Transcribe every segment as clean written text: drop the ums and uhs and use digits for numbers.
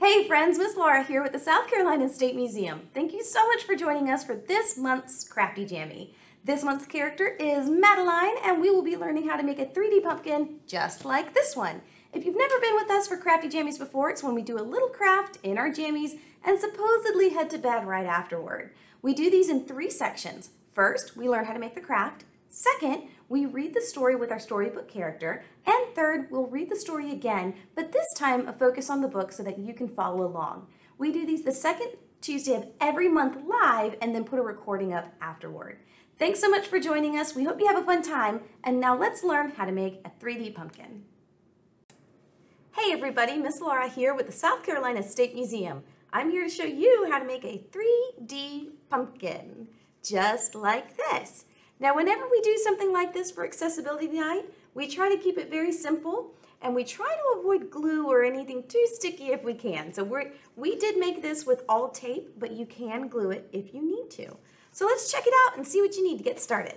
Hey friends, Miss Laura here with the South Carolina State Museum. Thank you so much for joining us for this month's Crafty Jammy. This month's character is Madeline, and we will be learning how to make a 3D pumpkin just like this one. If you've never been with us for Crafty Jammies before, it's when we do a little craft in our jammies and supposedly head to bed right afterward. We do these in three sections. First, we learn how to make the craft. Second, we read the story with our storybook character. And third, we'll read the story again, but this time a focus on the book so that you can follow along. We do these the second Tuesday of every month live and then put a recording up afterward. Thanks so much for joining us. We hope you have a fun time. And now let's learn how to make a 3D pumpkin. Hey everybody, Miss Laura here with the South Carolina State Museum. I'm here to show you how to make a 3D pumpkin, just like this. Now, whenever we do something like this for Accessibility Night, we try to keep it very simple, and we try to avoid glue or anything too sticky if we can. So we did make this with all tape, but you can glue it if you need to. So let's check it out and see what you need to get started.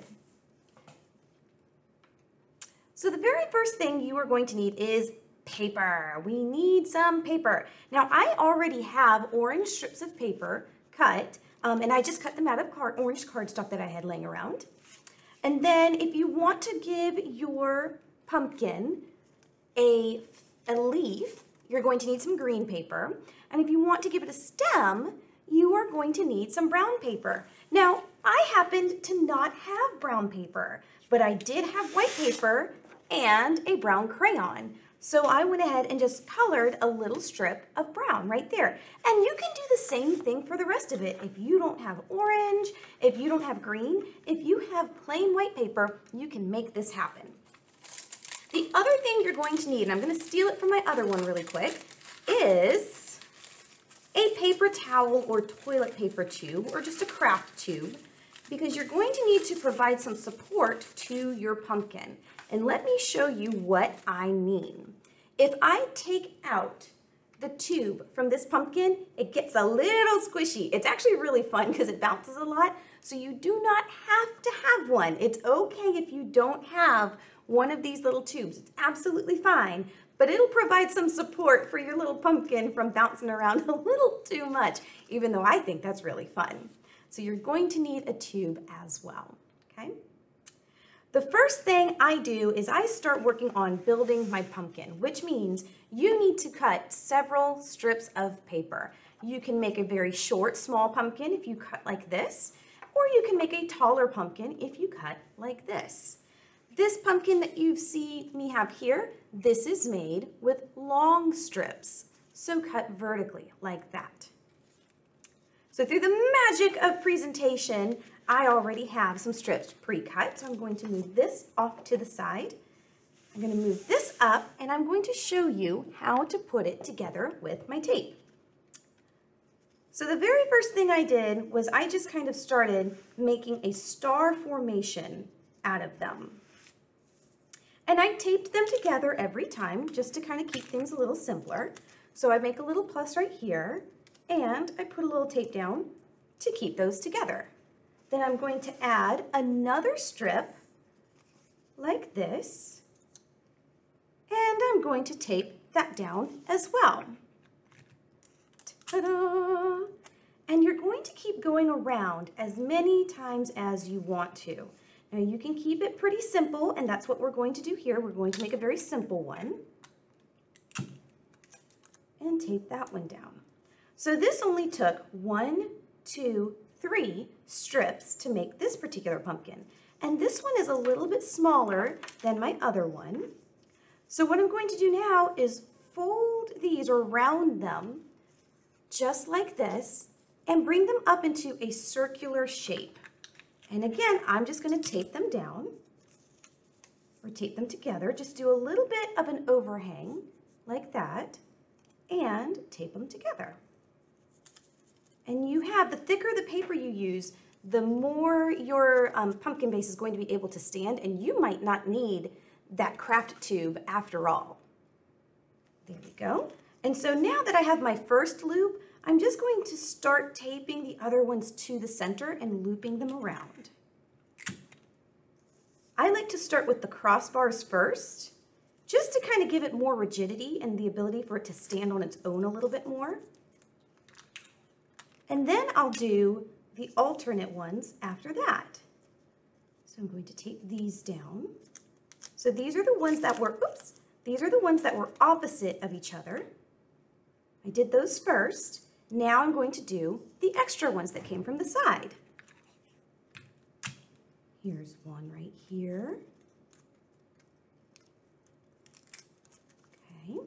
So the very first thing you are going to need is paper. We need some paper. Now I already have orange strips of paper cut, and I just cut them out of orange cardstock that I had laying around. And then if you want to give your pumpkin a leaf, you're going to need some green paper. And if you want to give it a stem, you are going to need some brown paper. Now I happened to not have brown paper, but I did have white paper and a brown crayon. So I went ahead and just colored a little strip of brown right there. And you can do the same thing for the rest of it. If you don't have orange, if you don't have green, if you have plain white paper, you can make this happen. The other thing you're going to need, and I'm going to steal it from my other one really quick, is a paper towel or toilet paper tube or just a craft tube, because you're going to need to provide some support to your pumpkin. And let me show you what I mean. If I take out the tube from this pumpkin, it gets a little squishy. It's actually really fun because it bounces a lot. So you do not have to have one. It's okay if you don't have one of these little tubes. It's absolutely fine, but it'll provide some support for your little pumpkin from bouncing around a little too much, even though I think that's really fun. So you're going to need a tube as well, okay? The first thing I do is I start working on building my pumpkin, which means you need to cut several strips of paper. You can make a very short, small pumpkin if you cut like this, or you can make a taller pumpkin if you cut like this. This pumpkin that you see me have here, this is made with long strips, so cut vertically like that. So through the magic of presentation, I already have some strips pre-cut, so I'm going to move this off to the side. I'm going to move this up, and I'm going to show you how to put it together with my tape. So the very first thing I did was I just kind of started making a star formation out of them. And I taped them together every time just to kind of keep things a little simpler. So I make a little plus right here, and I put a little tape down to keep those together. Then I'm going to add another strip like this, and I'm going to tape that down as well. Ta-da! And you're going to keep going around as many times as you want to. Now you can keep it pretty simple, and that's what we're going to do here. We're going to make a very simple one and tape that one down. So this only took 1, 2, 3 strips to make this particular pumpkin. And this one is a little bit smaller than my other one. So what I'm going to do now is fold these or round them just like this and bring them up into a circular shape. And again, I'm just going to tape them down or tape them together. Just do a little bit of an overhang like that and tape them together. And you have, the thicker the paper you use, the more your pumpkin base is going to be able to stand, and you might not need that craft tube after all. There we go. And so now that I have my first loop, I'm just going to start taping the other ones to the center and looping them around. I like to start with the crossbars first, just to kind of give it more rigidity and the ability for it to stand on its own a little bit more. And then I'll do the alternate ones after that. So I'm going to take these down. So these are the ones that were, oops, these are the ones that were opposite of each other. I did those first. Now I'm going to do the extra ones that came from the side. Here's one right here. Okay.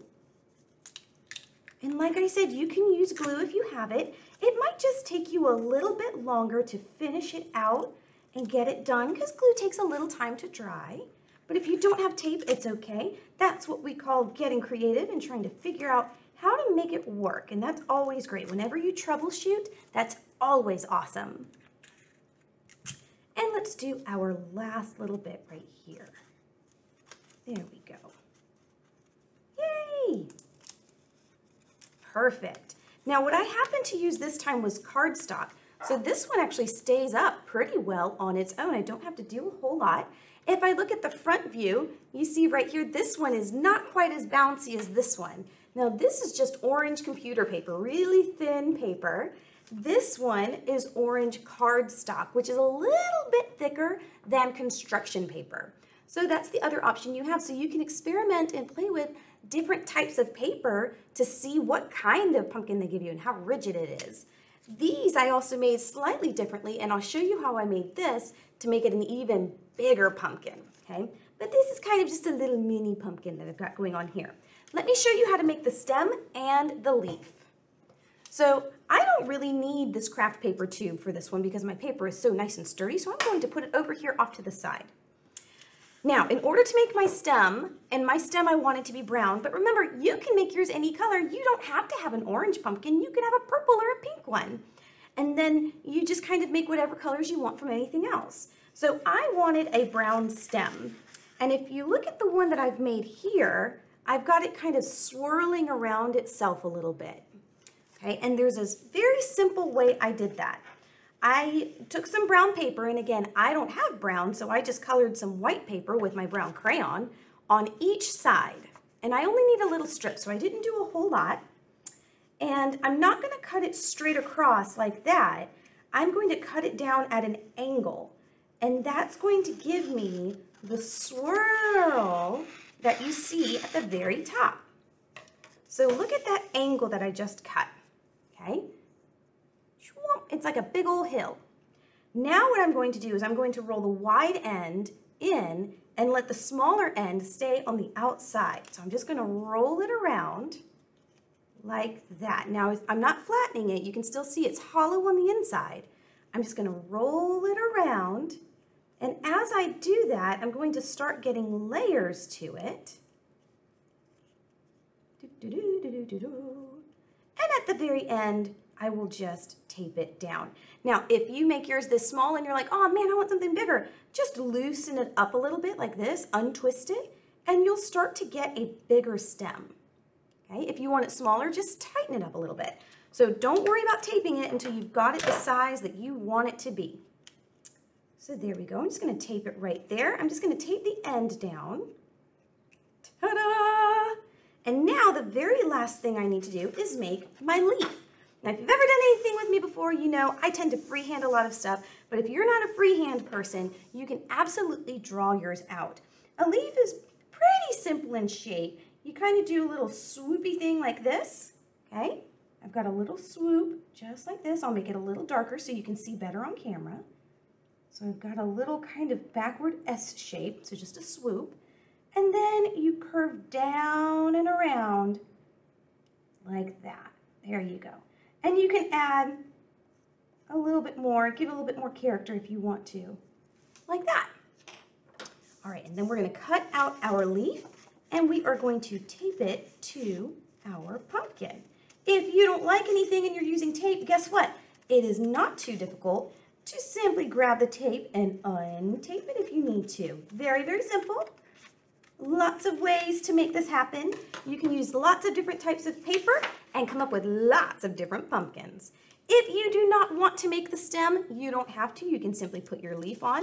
And like I said, you can use glue if you have it. It might just take you a little bit longer to finish it out and get it done because glue takes a little time to dry. But if you don't have tape, it's okay. That's what we call getting creative and trying to figure out how to make it work. And that's always great. Whenever you troubleshoot, that's always awesome. And let's do our last little bit right here. There we go. Yay! Perfect. Now what I happened to use this time was cardstock. So this one actually stays up pretty well on its own. I don't have to do a whole lot. If I look at the front view, you see right here, this one is not quite as bouncy as this one. Now this is just orange computer paper, really thin paper. This one is orange cardstock, which is a little bit thicker than construction paper. So that's the other option you have. So you can experiment and play with different types of paper to see what kind of pumpkin they give you and how rigid it is. These I also made slightly differently, and I'll show you how I made this to make it an even bigger pumpkin, okay? But this is kind of just a little mini pumpkin that I've got going on here. Let me show you how to make the stem and the leaf. So I don't really need this craft paper tube for this one because my paper is so nice and sturdy, so I'm going to put it over here off to the side. Now, in order to make my stem, and my stem I want it to be brown, but remember, you can make yours any color. You don't have to have an orange pumpkin. You can have a purple or a pink one. And then you just kind of make whatever colors you want from anything else. So I wanted a brown stem. And if you look at the one that I've made here, I've got it kind of swirling around itself a little bit. Okay, and there's this very simple way I did that. I took some brown paper, and again, I don't have brown, so I just colored some white paper with my brown crayon on each side. And I only need a little strip, so I didn't do a whole lot. And I'm not going to cut it straight across like that. I'm going to cut it down at an angle. And that's going to give me the swirl that you see at the very top. So look at that angle that I just cut, okay? It's like a big old hill. Now what I'm going to do is I'm going to roll the wide end in and let the smaller end stay on the outside. So I'm just going to roll it around like that. Now I'm not flattening it. You can still see it's hollow on the inside. I'm just going to roll it around. And as I do that, I'm going to start getting layers to it. And at the very end, I will just tape it down. Now, if you make yours this small and you're like, oh man, I want something bigger, just loosen it up a little bit like this, untwist it, and you'll start to get a bigger stem. Okay, if you want it smaller, just tighten it up a little bit. So don't worry about taping it until you've got it the size that you want it to be. So there we go, I'm just gonna tape it right there. I'm just gonna tape the end down. Ta-da! And now the very last thing I need to do is make my leaf. Now, if you've ever done anything with me before, you know I tend to freehand a lot of stuff, but if you're not a freehand person, you can absolutely draw yours out. A leaf is pretty simple in shape. You kind of do a little swoopy thing like this, okay? I've got a little swoop just like this. I'll make it a little darker so you can see better on camera. So I've got a little kind of backward S shape, so just a swoop. And then you curve down and around like that. There you go. And you can add a little bit more, give a little bit more character if you want to, like that. All right, and then we're going to cut out our leaf, and we are going to tape it to our pumpkin. If you don't like anything and you're using tape, guess what? It is not too difficult to simply grab the tape and untape it if you need to. Very, very simple. Lots of ways to make this happen. You can use lots of different types of paper and come up with lots of different pumpkins. If you do not want to make the stem, you don't have to. You can simply put your leaf on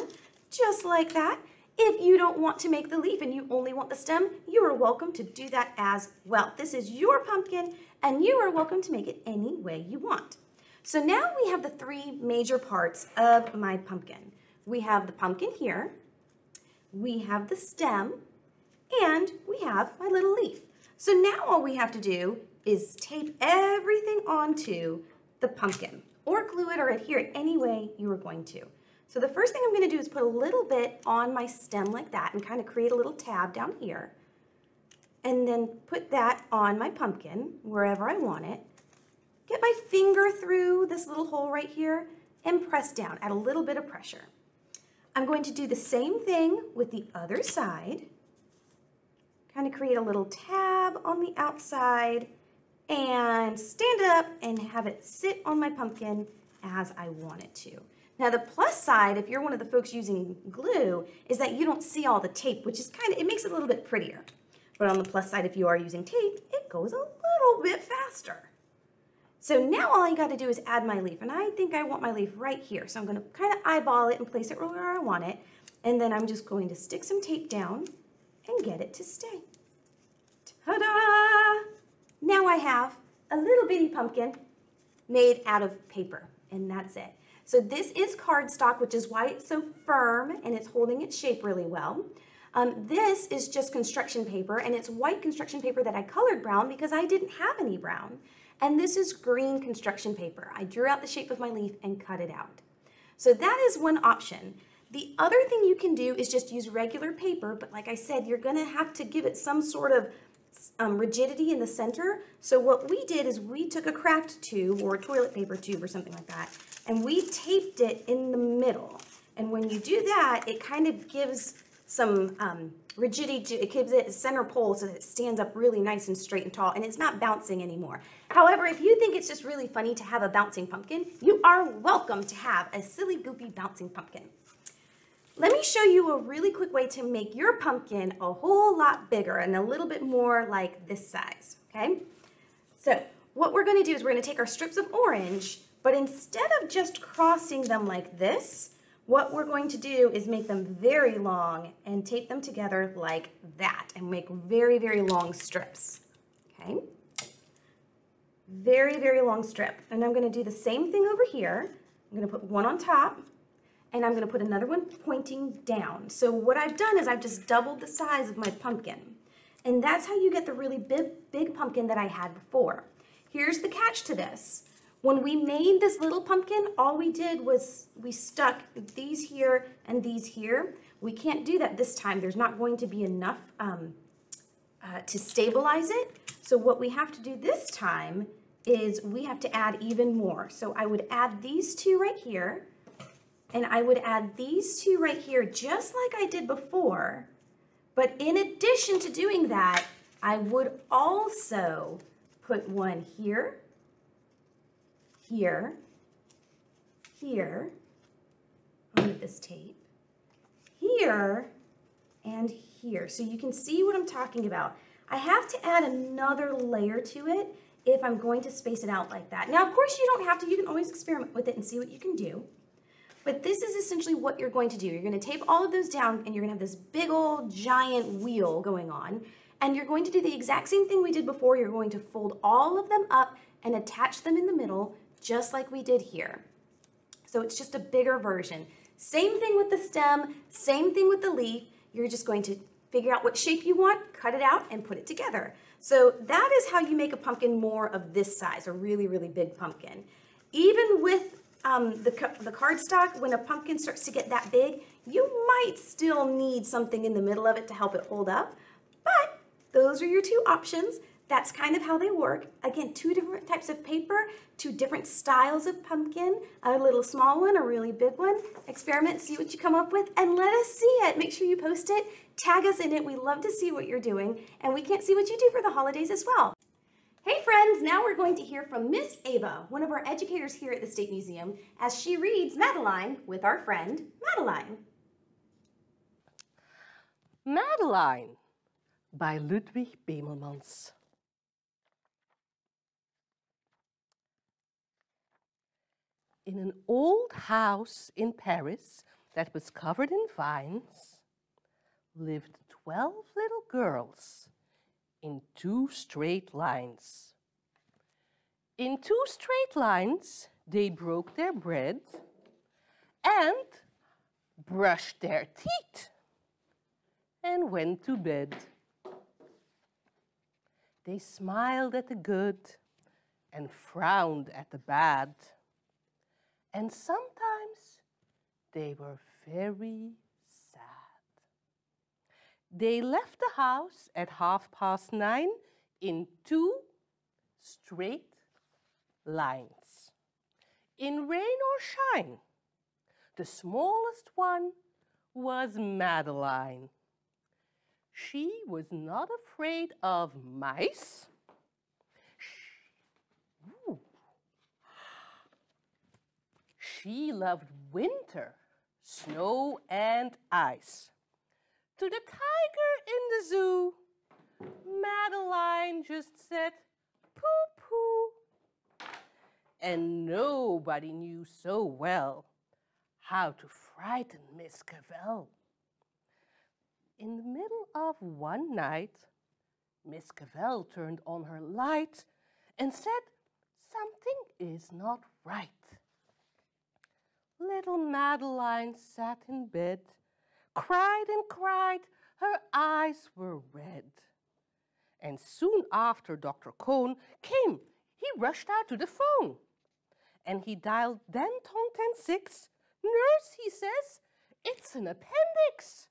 just like that. If you don't want to make the leaf and you only want the stem, you are welcome to do that as well. This is your pumpkin and you are welcome to make it any way you want. So now we have the three major parts of my pumpkin. We have the pumpkin here, we have the stem, and we have my little leaf. So now all we have to do is tape everything onto the pumpkin or glue it or adhere it any way you are going to. So the first thing I'm going to do is put a little bit on my stem like that and kind of create a little tab down here. And then put that on my pumpkin wherever I want it. Get my finger through this little hole right here and press down, add a little bit of pressure. I'm going to do the same thing with the other side. Kind of create a little tab on the outside and stand up and have it sit on my pumpkin as I want it to. Now the plus side, if you're one of the folks using glue, is that you don't see all the tape, which is kind of, it makes it a little bit prettier. But on the plus side, if you are using tape, it goes a little bit faster. So now all I got to do is add my leaf, and I think I want my leaf right here. So I'm going to kind of eyeball it and place it where I want it, and then I'm just going to stick some tape down and get it to stay. Ta-da! Now I have a little bitty pumpkin made out of paper, and that's it. So this is cardstock, which is why it's so firm and it's holding its shape really well. This is just construction paper, and it's white construction paper that I colored brown because I didn't have any brown. And this is green construction paper. I drew out the shape of my leaf and cut it out. So that is one option. The other thing you can do is just use regular paper, but like I said, you're going to have to give it some sort of rigidity in the center. So what we did is we took a craft tube or a toilet paper tube or something like that, and we taped it in the middle. And when you do that, it kind of gives some rigidity to it, gives it a center pole so that it stands up really nice and straight and tall, and it's not bouncing anymore. However, if you think it's just really funny to have a bouncing pumpkin, you are welcome to have a silly, goofy, bouncing pumpkin. Let me show you a really quick way to make your pumpkin a whole lot bigger and a little bit more like this size, okay? So what we're going to do is we're going to take our strips of orange, but instead of just crossing them like this, what we're going to do is make them very long and tape them together like that and make very, very long strips, okay? Very, very long strip. And I'm going to do the same thing over here. I'm going to put one on top, and I'm going to put another one pointing down. So what I've done is I've just doubled the size of my pumpkin. And that's how you get the really big pumpkin that I had before. Here's the catch to this. When we made this little pumpkin, all we did was we stuck these here and these here. We can't do that this time. There's not going to be enough to stabilize it. So what we have to do this time is we have to add even more. So I would add these two right here, and I would add these two right here just like I did before. But in addition to doing that, I would also put one here, here, here, on this tape, here, and here. So you can see what I'm talking about. I have to add another layer to it if I'm going to space it out like that. Now, of course, you don't have to. You can always experiment with it and see what you can do. But this is essentially what you're going to do. You're going to tape all of those down, and you're going to have this big old giant wheel going on. And you're going to do the exact same thing we did before. You're going to fold all of them up and attach them in the middle, just like we did here. So it's just a bigger version. Same thing with the stem, same thing with the leaf. You're just going to figure out what shape you want, cut it out, and put it together. So that is how you make a pumpkin more of this size, a really, really big pumpkin. Even with the cardstock, when a pumpkin starts to get that big, you might still need something in the middle of it to help it hold up. But those are your two options. That's kind of how they work. Again, two different types of paper, two different styles of pumpkin, a little small one, a really big one. Experiment, see what you come up with, and let us see it. Make sure you post it, tag us in it. We love to see what you're doing, and we can't see what you do for the holidays as well. Hey friends, now we're going to hear from Miss Ava, one of our educators here at the State Museum, as she reads Madeline with our friend, Madeline. Madeline by Ludwig Bemelmans. In an old house in Paris that was covered in vines, lived 12 little girls in two straight lines. In two straight lines, they broke their bread and brushed their teeth and went to bed. They smiled at the good and frowned at the bad. And sometimes they were very sad. They left the house at 9:30 in two straight lines. In rain or shine, the smallest one was Madeline. She was not afraid of mice. She loved winter, snow and ice. To the tiger in the zoo, Madeline just said, poo-poo. And nobody knew so well how to frighten Miss Clavel. In the middle of one night, Miss Clavel turned on her light and said, something is not right. Little Madeline sat in bed, cried and cried, her eyes were red. And soon after Dr. Cohn came, he rushed out to the phone. And he dialed Denton 106. Nurse, he says, it's an appendix.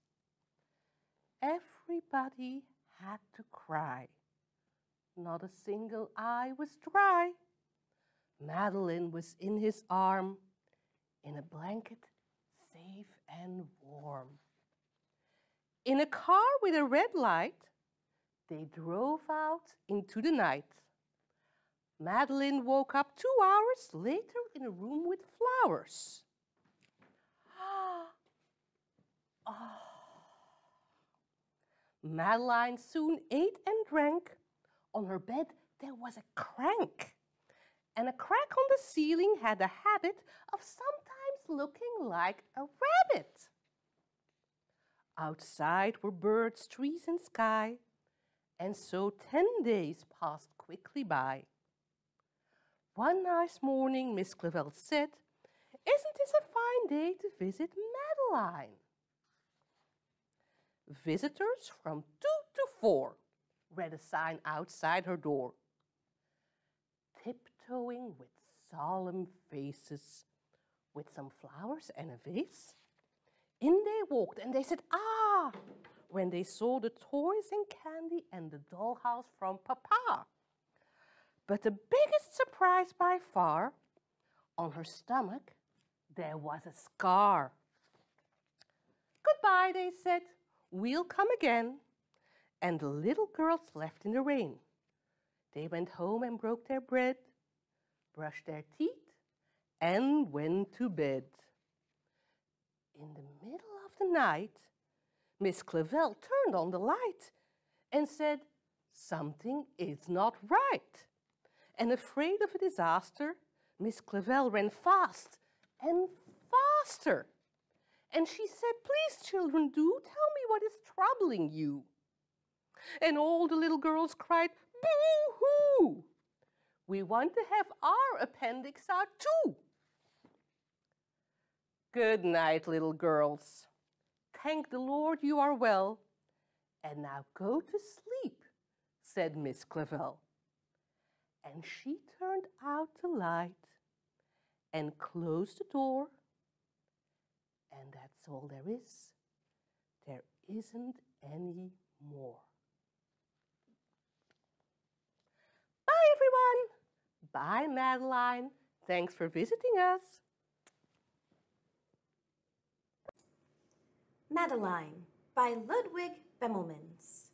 Everybody had to cry. Not a single eye was dry. Madeline was in his arm, in a blanket, safe and warm. In a car with a red light, they drove out into the night. Madeline woke up 2 hours later in a room with flowers. Oh. Madeline soon ate and drank. On her bed, there was a crank. And a crack on the ceiling had a habit of sometimes looking like a rabbit. Outside were birds, trees, and sky, and so 10 days passed quickly by. One nice morning, Miss Clavel said, isn't this a fine day to visit Madeline? Visitors from 2 to 4 read a sign outside her door. Tiptoeing with solemn faces, with some flowers and a vase. In they walked and they said, ah, when they saw the toys and candy and the dollhouse from Papa. But the biggest surprise by far, on her stomach, there was a scar. Goodbye, they said, we'll come again. And the little girls left in the rain. They went home and broke their bread, brushed their teeth, and went to bed. In the middle of the night, Miss Clavel turned on the light and said, something is not right. And afraid of a disaster, Miss Clavel ran fast and faster. And she said, please, children, do tell me what is troubling you. And all the little girls cried, boo-hoo! We want to have our appendix out too. Good night, little girls. Thank the Lord you are well. And now go to sleep, said Miss Clavel. And she turned out the light and closed the door. And that's all there is. There isn't any more. Bye, everyone. Bye, Madeline. Thanks for visiting us. Madeline by Ludwig Bemelmans.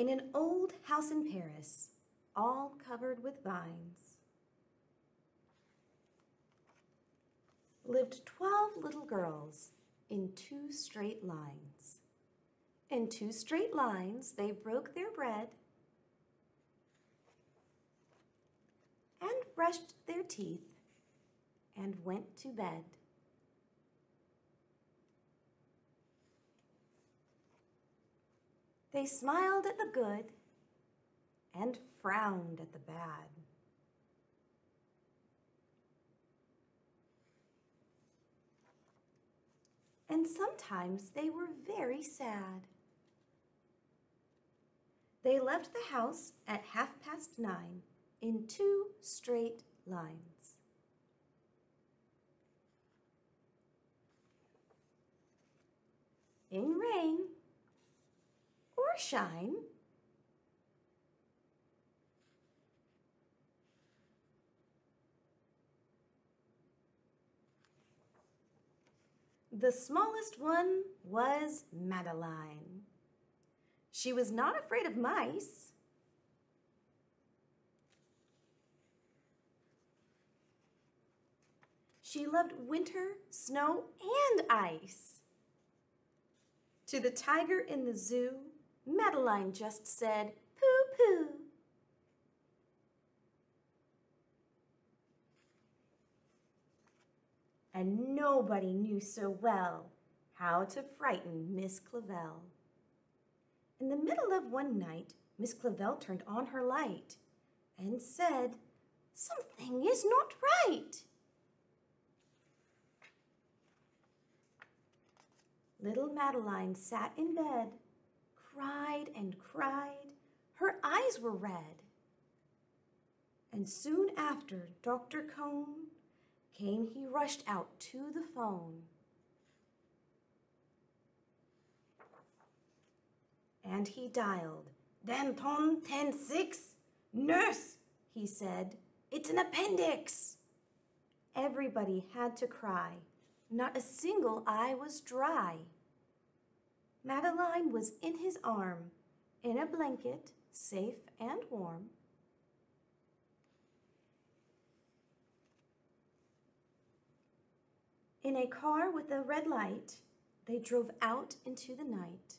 in an old house in Paris, all covered with vines, lived 12 little girls in 2 straight lines. In 2 straight lines, they broke their bread and brushed their teeth and went to bed. They smiled at the good and frowned at the bad. And sometimes they were very sad. They left the house at 9:30 in 2 straight lines. In rain or shine, the smallest one was Madeline. She was not afraid of mice. She loved winter, snow, and ice. To the tiger in the zoo, Madeline just said, "Pooh-pooh." And nobody knew so well how to frighten Miss Clavel. In the middle of one night, Miss Clavel turned on her light and said, "Something is not right." Little Madeline sat in bed, cried and cried. Her eyes were red. And soon after, Dr. Cohn came. He rushed out to the phone. And he dialed, "Denton 10-6, nurse," he said. "It's an appendix." Everybody had to cry. Not a single eye was dry. Madeline was in his arm, in a blanket, safe and warm. In a car with a red light, they drove out into the night.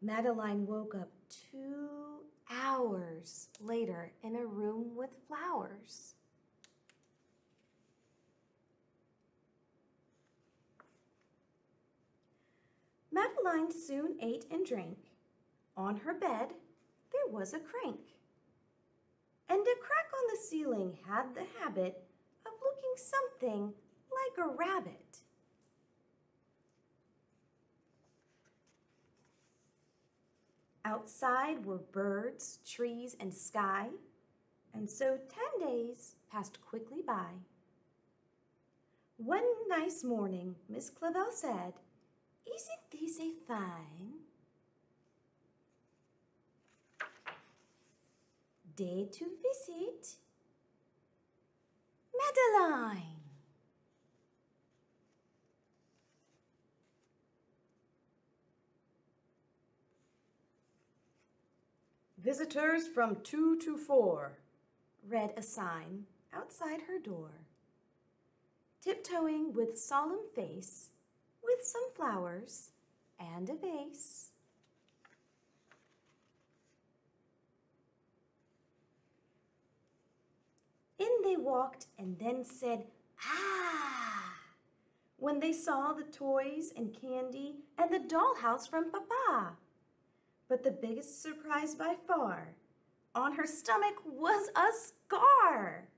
Madeline woke up 2 hours later in a room with flowers. Madeline soon ate and drank. On her bed, there was a crank. And a crack on the ceiling had the habit of looking something like a rabbit. Outside were birds, trees, and sky, and so 10 days passed quickly by. One nice morning, Miss Clavel said, "Isn't this a fine day to visit Madeline?" "Visitors from 2 to 4, read a sign outside her door. Tiptoeing with solemn face, with some flowers and a vase, in they walked and then said, 'Ah!' when they saw the toys and candy and the dollhouse from Papa. But the biggest surprise by far, on her stomach was a scar.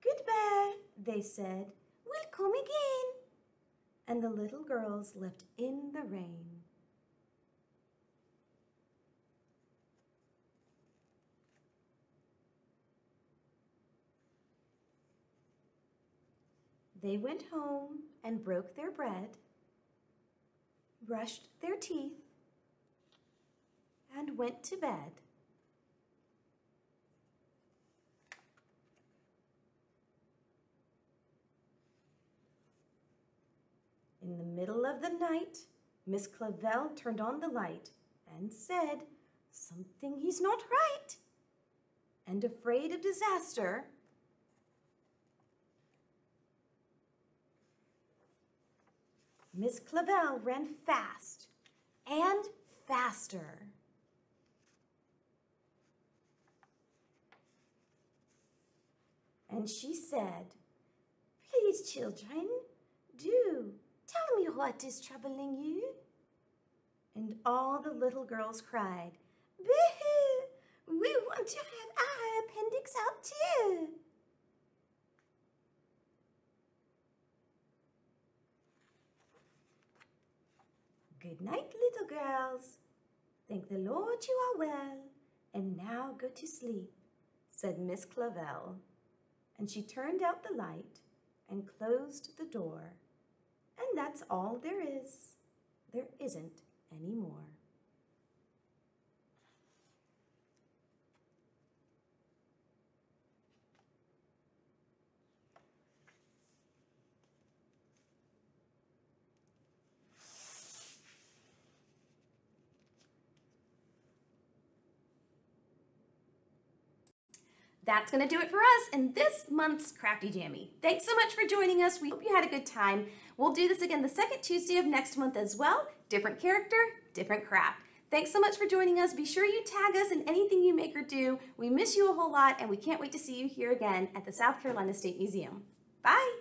"Goodbye," they said. "We'll come again." And the little girls left in the rain. They went home and broke their bread, brushed their teeth, and went to bed. In the middle of the night, Miss Clavel turned on the light and said, "Something he's not right." And afraid of disaster, Miss Clavel ran fast and faster. And she said, "Please, children, do tell me what is troubling you." And all the little girls cried, "Boo-hoo! We want to have our appendix out too." "Good night, little girls. Thank the Lord you are well. And now go to sleep," said Miss Clavel. And she turned out the light and closed the door. And that's all there is. There isn't any more. That's going to do it for us in this month's Crafty Jammy. Thanks so much for joining us. We hope you had a good time. We'll do this again the second Tuesday of next month as well. Different character, different craft. Thanks so much for joining us. Be sure you tag us in anything you make or do. We miss you a whole lot, and we can't wait to see you here again at the South Carolina State Museum. Bye!